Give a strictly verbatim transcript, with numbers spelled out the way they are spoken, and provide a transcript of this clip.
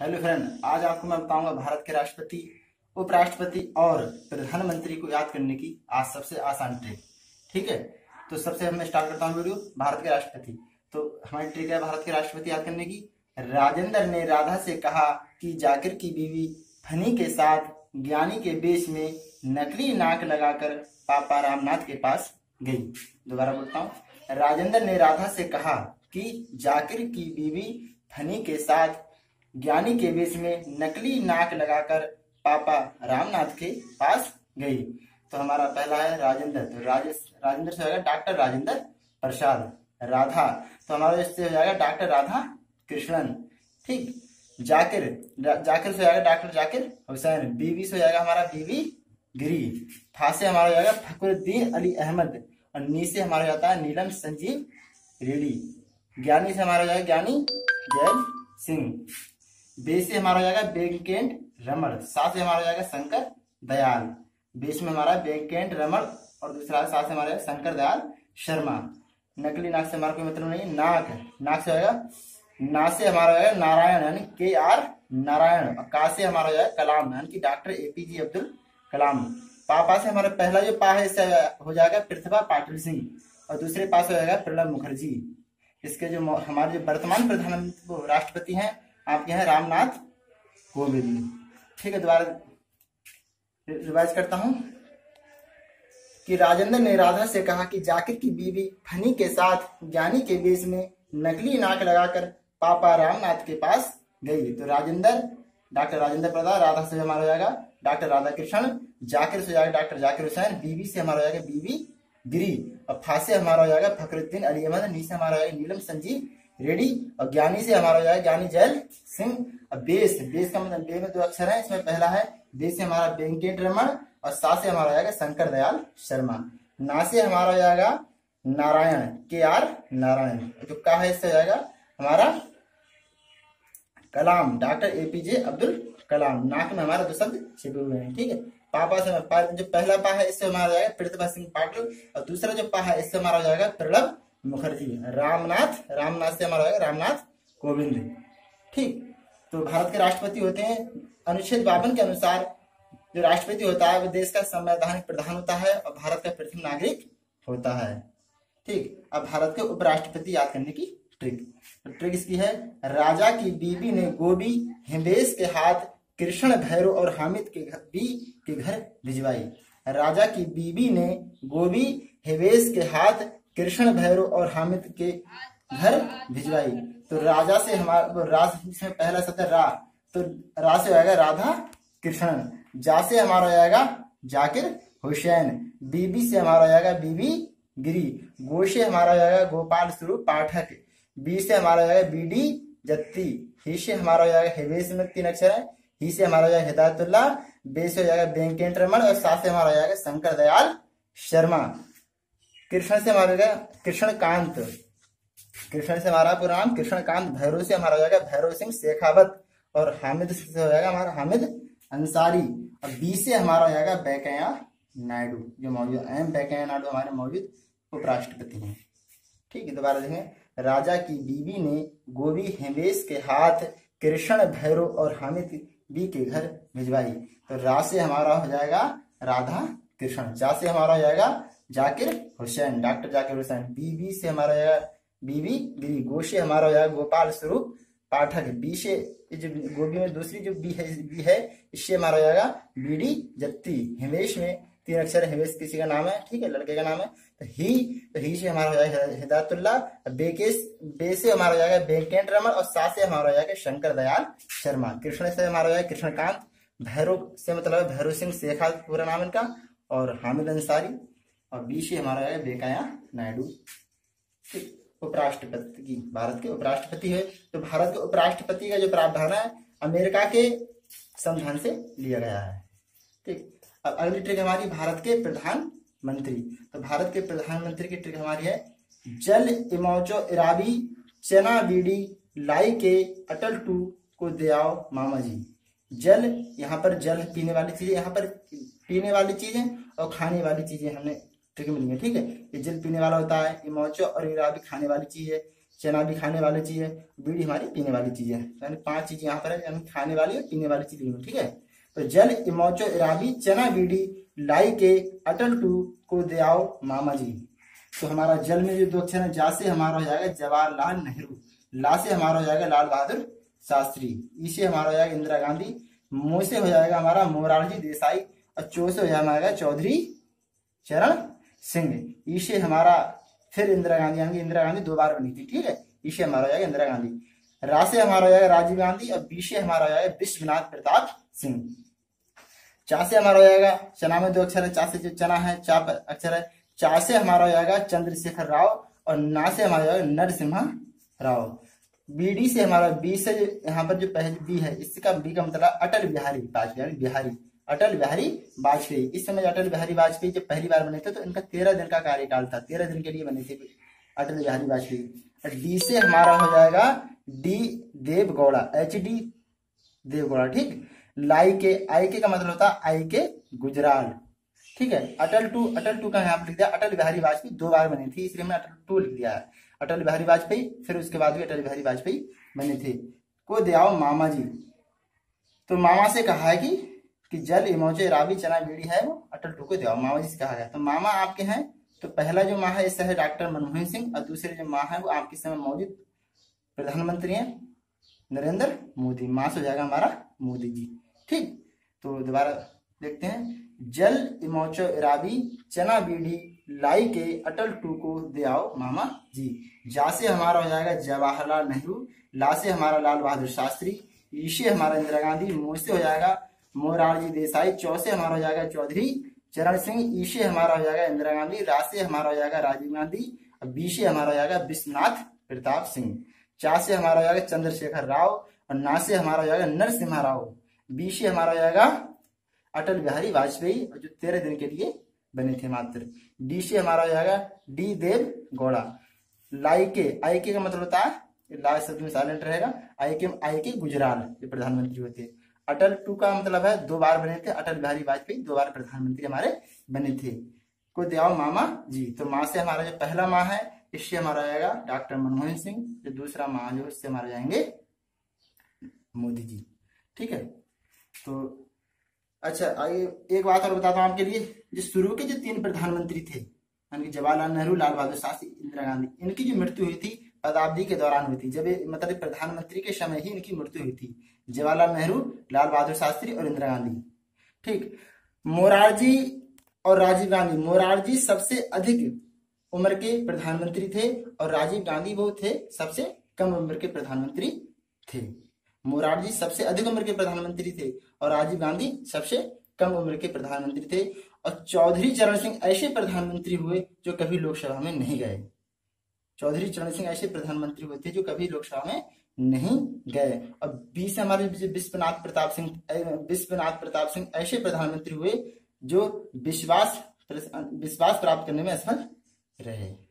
Hello friend, आज आपको मैं बताऊंगा भारत के राष्ट्रपति, उपराष्ट्रपति और प्रधानमंत्री को याद करने की आज सबसे आसान ट्रिक। ठीक है, तो सबसे हम स्टार्ट करता हूँ वीडियो भारत के राष्ट्रपति। तो हमारी ट्रिक है भारत के राष्ट्रपति याद करने की। राजेंद्र ने राधा से कहा कि जाकिर की बीवी फनी के साथ ज्ञानी के बेश में नकली नाक लगाकर पापा रामनाथ के पास गई। दोबारा बोलता हूँ, राजेंद्र ने राधा से कहा कि जाकिर की बीवी फनी के साथ ज्ञानी के बेश में नकली नाक लगाकर पापा रामनाथ के पास गई। तो हमारा पहला है राजेंद्र, तो राजेश राजेंद्र से हो जाएगा डॉक्टर राजेंद्र प्रसाद। राधा, तो हमारा इससे हो जाएगा डॉक्टर राधा कृष्णन। ठीक, जाकिर जा, जाकिर से हो जाएगा डॉक्टर जाकिर हुसैन। बीवी से हो जाएगा हमारा बीबी गिरी। फा से हमारा हो जाएगा फखरुद्दीन अली अहमद। और नी से हमारा हो जाता है नीलम संजीव रेड्डी। ज्ञानी से हमारा हो जाएगा ज्ञानी जय सिंह। बे से हमारा हो जाएगा वेंकट रमन। साथ से हमारा हो जाएगा शंकर दयाल। बेस में हमारा वेंकट रमन और दूसरा साथ से हमारा शंकर दयाल शर्मा। नकली नाक से हमारा कोई मतलब नहीं। नाक नाक से हो जाएगा ना से हमारा हो जाएगा नारायण यानी के आर नारायण। और का से हमारा हो जाएगा कलाम यानी कि डॉक्टर एपीजे अब्दुल कलाम। पापा से हमारा पहला जो पा है इससे हो जाएगा प्रतिभा पाटिल सिंह। और दूसरे पास हो जाएगा प्रलब मुखर्जी। इसके जो हमारे जो वर्तमान प्रधानमंत्री राष्ट्रपति हैं आपके हैं रामनाथ कोविंद। ठीक है, दोबारा रिवाइज करता हूं कि राजेंद्र ने राधा से कहा कि जाकिर की बीवी फनी के साथ ज्ञानी के बीच में नकली नाक लगाकर पापा रामनाथ के पास गई। तो राजेंद्र डॉक्टर राजेंद्र प्रसाद। राधा से हमारा हो जाएगा डॉक्टर राधा कृष्णन। जाकिर से जाएगा डॉक्टर जाकिर हुसैन। बीवी से हमारा हो जाएगा बीवी गिरी। और फांसे हमारा हो जाएगा फखरुद्दीन अली अहमद। नीचे हमारा हो जाएगा नीलम संजीव रेडी। और ज्ञानी से हमारा हो जाएगा ज्ञानी जय सिंह। और बेस बेस का मतलब बे में दो अक्षर है, इसमें पहला है बेस से हमारा वेंकट रमन। और सा से हमारा हो जाएगा शंकर दयाल शर्मा। ना से हमारा हो जाएगा नारायण के आर नारायण। जो का है इससे हो जाएगा हमारा कलाम डॉक्टर एपीजे अब्दुल कलाम। नाक में हमारा दो शब्द छिपे हुए हैं। ठीक है, पापा से पा, जो पहला पा है इससे हमारा हो जाएगा प्रतिभा सिंह पाटिल। और दूसरा जो पा है इससे हमारा हो जाएगा प्रलब मुखर्जी। रामनाथ रामनाथ से हमारा होगा रामनाथ कोविंद। ठीक, तो भारत के राष्ट्रपति होते हैं अनुच्छेद बावन के अनुसार जो राष्ट्रपति होता है वो देश का संवैधानिक प्रधान होता है और भारत का प्रथम नागरिक होता है। ठीक, अब भारत के उपराष्ट्रपति याद करने की ट्रिक, तो ट्रिक इसकी है राजा की बीबी ने गोभी हिंदेश के हाथ कृष्ण भैरव और हामिद के घर बी के घर भिजवाई। राजा की बीबी ने गोभी हिंदेश के हाथ कृष्ण भैरव और हामिद के घर भिजवाई। तो राजा से हमारा राज में पहला शब्द रा, तो रा से हो जाएगा राधा कृष्णन। जा से हमारा हो जाएगा जाकिर हुसैन। बीबी से हमारा हो जाएगा बीबी गिरी। गो से हमारा हो जाएगा गोपाल स्वरूप पाठक। बी से हमारा हो जाएगा बी डी जत्ती। ही से हमारा हो जाएगा हिवेश में तीन अक्षर है। ही से हमारा हो जाएगा हिदायतुल्लाह। बे से हो जाएगा वेंकट रमन। और सा से हमारा हो जाएगा शंकर दयाल शर्मा। कृष्ण से हमारा हो जाएगा कृष्णकांत। कृष्ण से हमारा पूरा नाम कृष्णकांत। भैरव से हमारा हो जाएगा भैरव सिंह शेखावत। और हामिद से हो जाएगा हमारा हामिद अंसारी। और बी से हमारा हो जाएगा वैंकैया नायडू, जो मौजूद एम वैंकैया नायडू हमारे मौजूद उपराष्ट्रपति हैं। ठीक है, दोबारा देखें, राजा की बीवी ने गोभी हिमेश के हाथ कृष्ण भैरव और हामिद बी के घर भिजवाई। तो रा से हमारा हो जाएगा राधा कृष्ण। जा से हमारा हो जाएगा जाकिर हुसैन डॉक्टर जाकिर हुसैन। बीबी से हमारा हो जाएगा बीबी गिरी। गो से हमारा हो जाएगा गोपाल स्वरूप पाठक। बी से जो गोभी में दूसरी जो बी है बी है इससे हमारा हो जाएगा बी डी जत्ती। हिमेश में तीन अक्षर, हिमेश किसी का नाम है, ठीक है, लड़के का नाम है। तो ही तो ही से हमारा हो जाएगा हिदायतुल्लाह। बेकेश बे से हमारा हो जाएगा वेंकट रमन। और सा से हमारा हो जाएगा शंकर दयाल शर्मा। कृष्ण से हमारा हो जाएगा कृष्णकांत। भैरव से मतलब भैरव सिंह शेखावत पूरा नाम इनका। और हामिद अंसारी। और बी से हमारा है वेंकैया नायडू। ठीक, उपराष्ट्रपति की भारत के उपराष्ट्रपति है। तो भारत के उपराष्ट्रपति का जो प्रावधान है अमेरिका के संविधान से लिया गया है। ठीक, अब अगली ट्रिक हमारी भारत के प्रधानमंत्री। तो भारत के प्रधानमंत्री की ट्रिक हमारी है जल इमोचो इराबी चना बीडी लाई के अटल टू को दयाओ मामा जी। जल यहाँ पर जल पीने वाली चीजें, यहाँ पर पीने वाली चीजें और खाने वाली चीजें हमने ट्रिक मिली है। ठीक है, ये जल पीने वाला होता है, इमोचो और इराबी खाने वाली चीज है। चना भी खाने वाली चीज है, बीड़ी हमारी पीने वाली चीज है, यानी पांच चीज यहाँ पर है, यानी खाने वाली और पीने वाली चीज। ठीक है, तो जल इमोचो इराबी चना बीड़ी लाई के अटल टू को दे आओ मामा जी। तो हमारा जल में जो दो अक्षर है, जा से हमारा हो जाएगा जवाहरलाल नेहरू, ला से हमारा हो जाएगा लाल बहादुर शास्त्री, ई से हमारा हो जाएगा इंदिरा गांधी, मो से हो जाएगा हमारा मोरारजी देसाई और चो से हो जाएगा चौधरी चरण सिंह। ई से हमारा फिर इंदिरा गांधी, यानी इंदिरा गांधी दो बार बनी थी। ठीक है, ई से हमारा हो जाएगा इंदिरा गांधी, रा से हमारा हो जाएगा राजीव गांधी और बी से हमारा हो जाएगा विश्वनाथ प्रताप सिंह। चा से हमारा हो जाएगा, चना में दो अक्षर है, चा से जो चना है चा पर अक्षर है, चा से हमारा हो जाएगा चंद्रशेखर राव और ना से हमारा हो जाएगा नरसिम्हा राव। बीडी से हमारा, बी से यहाँ पर जो पहले बी है इसका बी का मतलब अटल बिहारी वाजपेयी, बिहारी अटल बिहारी वाजपेयी। इस समय अटल बिहारी वाजपेयी जब पहली बार बने थे तो इनका तेरह दिन का कार्यकाल था, तेरह दिन के लिए बने थे अटल बिहारी वाजपेयी। और डी से हमारा हो जाएगा D Deve Gowda, H D Deve Gowda. ठीक, लाई के, आई के का मतलब होता है आई के गुजराल। ठीक है, अटल टू, अटल टू का यहाँ पर लिख दिया, अटल बिहारी वाजपेयी दो बार बनी थी इसलिए हमने अटल टू लिख दिया है, अटल बिहारी वाजपेयी फिर उसके बाद भी अटल बिहारी वाजपेयी बने थे। को दे आओ मामा जी, तो मामा से कहा है कि, कि जल इमोचे रावी चना बीड़ी है वो अटल टू को दे आओ मामा जी से कहा है। तो मामा आपके हैं, तो पहला जो माँ है इससे है डॉक्टर मनमोहन सिंह और दूसरे जो माँ है वो आपके समय मौजूद प्रधानमंत्री है नरेंद्र मोदी, माँ से हो जाएगा हमारा मोदी जी। ठीक, तो दोबारा देखते हैं, जल इमोचो इराबी चना बीड़ी लाई के अटल टू को दे आओ मामा जी। जा से हमारा हो जाएगा जवाहरलाल नेहरू, ला से हमारा लाल बहादुर शास्त्री, ई से हमारा इंदिरा गांधी, मो से हो जाएगा मोरारजी देसाई, चौ से हमारा हो जाएगा चौधरी चरण सिंह, ई से हमारा हो जाएगा इंदिरा गांधी, रा से हमारा हो जाएगा राजीव गांधी और बी से हमारा हो जाएगा विश्वनाथ प्रताप सिंह, चा से हमारा हो जाएगा चंद्रशेखर राव और ना से हमारा हो जाएगा नरसिम्हा राव, बी से हमारा हो जाएगा अटल बिहारी वाजपेयी और जो तेरह दिन के लिए बने थे मात्र, डी से हमारा हो जाएगा डी देव गौड़ा। लाई के, आई के का मतलब होता है, ला शब्द में साइलेंट रहेगा, आई के आई के गुजराल जो प्रधानमंत्री होते। अटल टू का मतलब है दो बार बने थे अटल बिहारी वाजपेयी, दो बार प्रधानमंत्री हमारे बने थे। को दे आओ मामा जी, तो माँ से हमारा जो पहला माँ है इससे हमारा जाएगा डॉक्टर मनमोहन सिंह, जो दूसरा माँ जो इससे हमारे जाएंगे मोदी जी। ठीक है, तो अच्छा आइए एक बात और बताता हूँ आपके लिए, जो शुरू के जो तीन प्रधानमंत्री थे यानी कि जवाहरलाल नेहरू, लाल बहादुर शास्त्री, इंदिरा गांधी, इनकी जो मृत्यु हुई थी पदावधि के दौरान हुई थी, जब मतलब प्रधानमंत्री के समय ही इनकी मृत्यु हुई थी, जवाहरलाल नेहरू, लाल बहादुर शास्त्री और इंदिरा गांधी। ठीक, मोरारजी और राजीव गांधी, मोरारजी सबसे अधिक उम्र के प्रधानमंत्री थे और राजीव गांधी वो थे सबसे कम उम्र के प्रधानमंत्री थे। मोरारजी सबसे अधिक उम्र के प्रधानमंत्री थे और राजीव गांधी सबसे कम उम्र के प्रधानमंत्री थे। और चौधरी चरण सिंह ऐसे प्रधानमंत्री हुए जो कभी लोकसभा में नहीं गए, चौधरी चरण सिंह ऐसे प्रधानमंत्री हुए थे जो कभी लोकसभा में नहीं गए। और बीस हमारे विश्वनाथ प्रताप सिंह, विश्वनाथ प्रताप सिंह ऐसे प्रधानमंत्री हुए जो विश्वास विश्वास प्राप्त करने में असफल रहे।